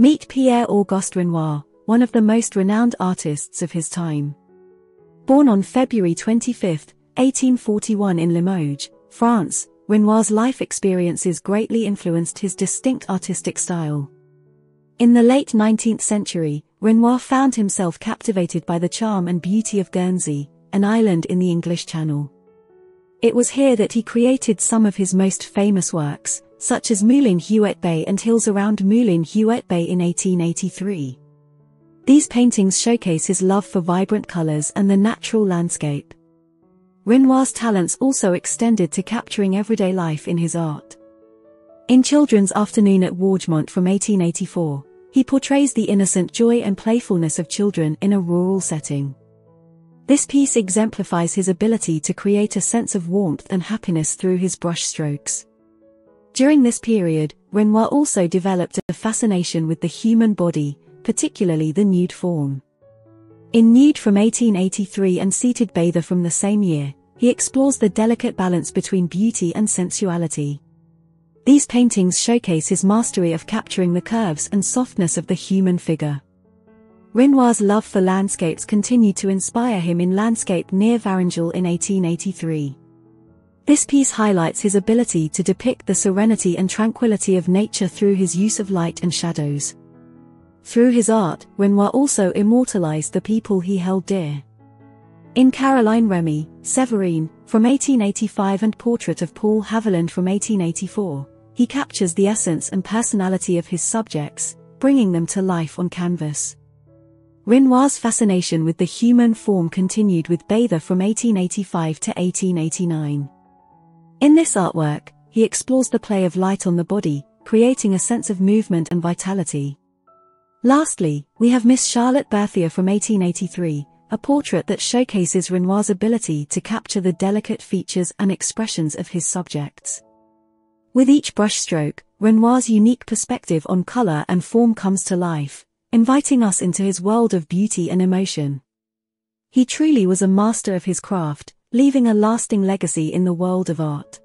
Meet Pierre-Auguste Renoir, one of the most renowned artists of his time. Born on February 25, 1841 in Limoges, France, Renoir's life experiences greatly influenced his distinct artistic style. In the late 19th century, Renoir found himself captivated by the charm and beauty of Guernsey, an island in the English Channel. It was here that he created some of his most famous works, such as Moulin Huet Bay and Hills Around Moulin Huet Bay in 1883. These paintings showcase his love for vibrant colors and the natural landscape. Renoir's talents also extended to capturing everyday life in his art. In Children's Afternoon at Wargemont from 1884, he portrays the innocent joy and playfulness of children in a rural setting. This piece exemplifies his ability to create a sense of warmth and happiness through his brush strokes. During this period, Renoir also developed a fascination with the human body, particularly the nude form. In Nude from 1883 and Seated Bather from the same year, he explores the delicate balance between beauty and sensuality. These paintings showcase his mastery of capturing the curves and softness of the human figure. Renoir's love for landscapes continued to inspire him in Landscape near Varengeville in 1883. This piece highlights his ability to depict the serenity and tranquility of nature through his use of light and shadows. Through his art, Renoir also immortalized the people he held dear. In Caroline Remy, Séverine, from 1885 and Portrait of Paul Haviland from 1884, he captures the essence and personality of his subjects, bringing them to life on canvas. Renoir's fascination with the human form continued with Bather from 1885 to 1889. In this artwork, he explores the play of light on the body, creating a sense of movement and vitality. Lastly, we have Miss Charlotte Berthier from 1883, a portrait that showcases Renoir's ability to capture the delicate features and expressions of his subjects. With each brushstroke, Renoir's unique perspective on color and form comes to life, inviting us into his world of beauty and emotion. He truly was a master of his craft, leaving a lasting legacy in the world of art.